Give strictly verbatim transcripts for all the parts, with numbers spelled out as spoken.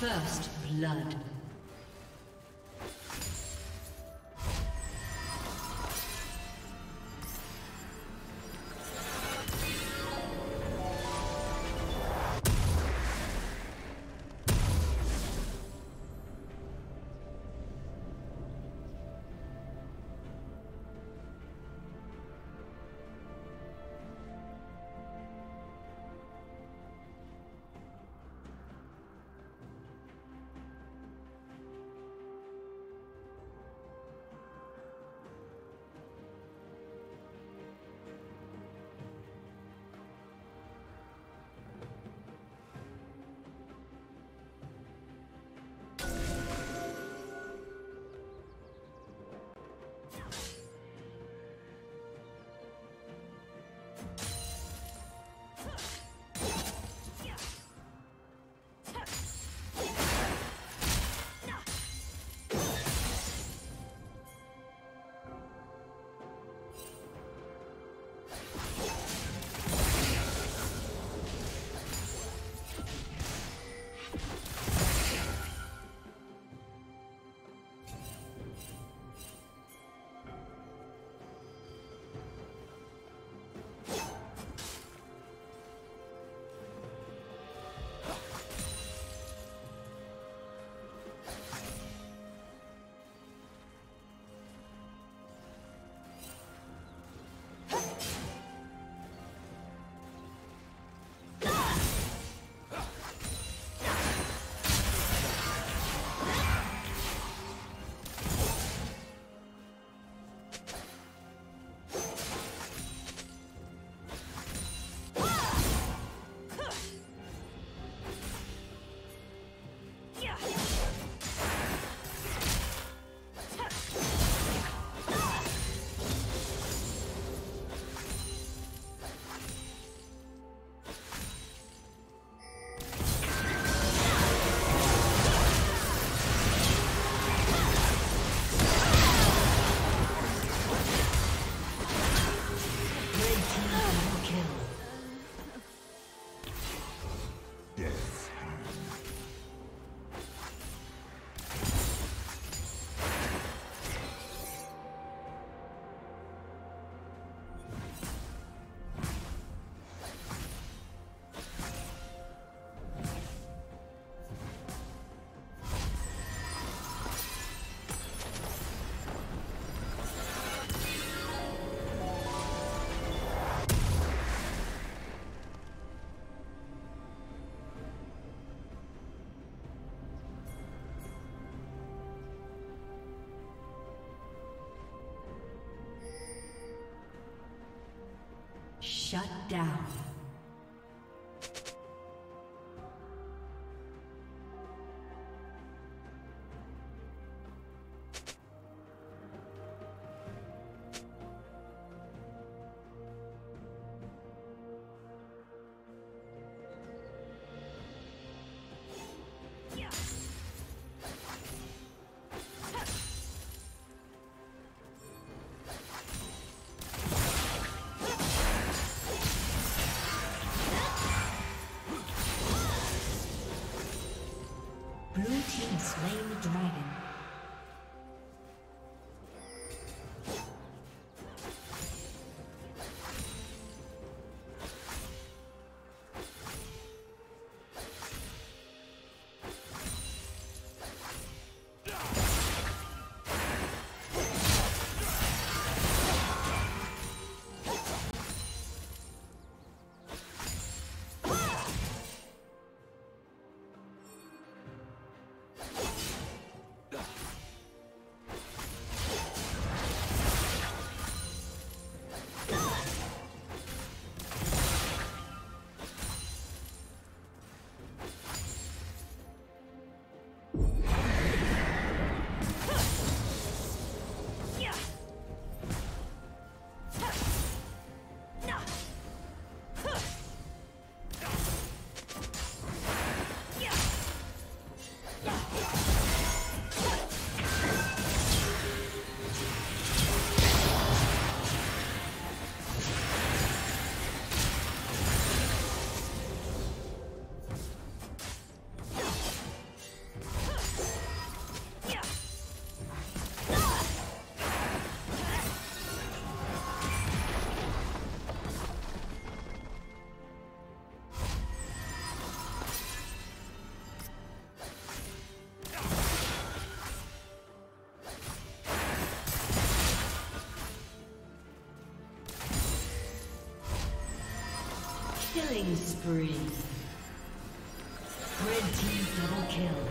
First blood. Shut down. Killing spree. Red team double kill.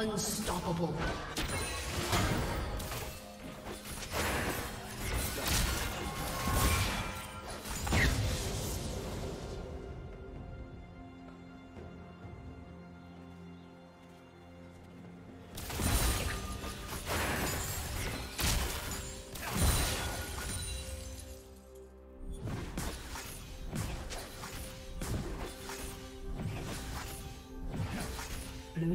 Unstoppable. Blue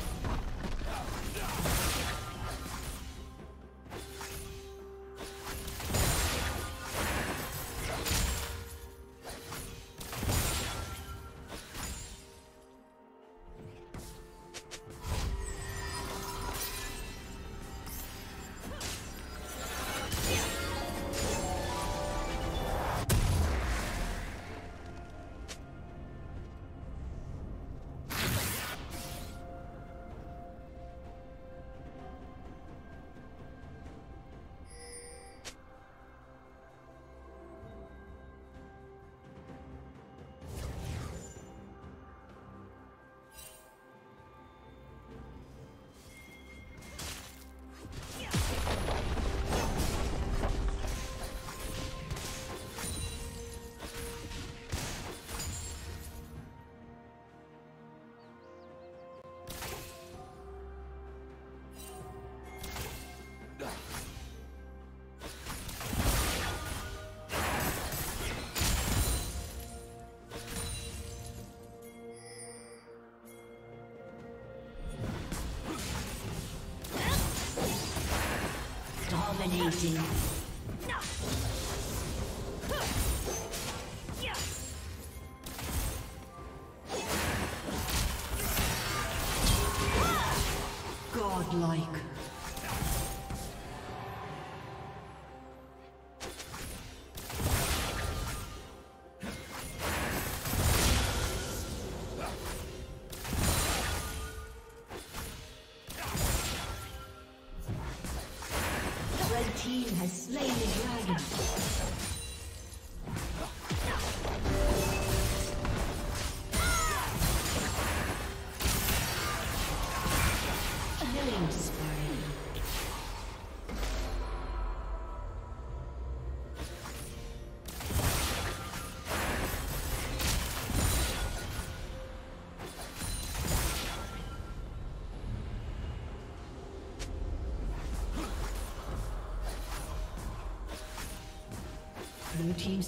Dominating. Godlike. Blue team's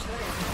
Turret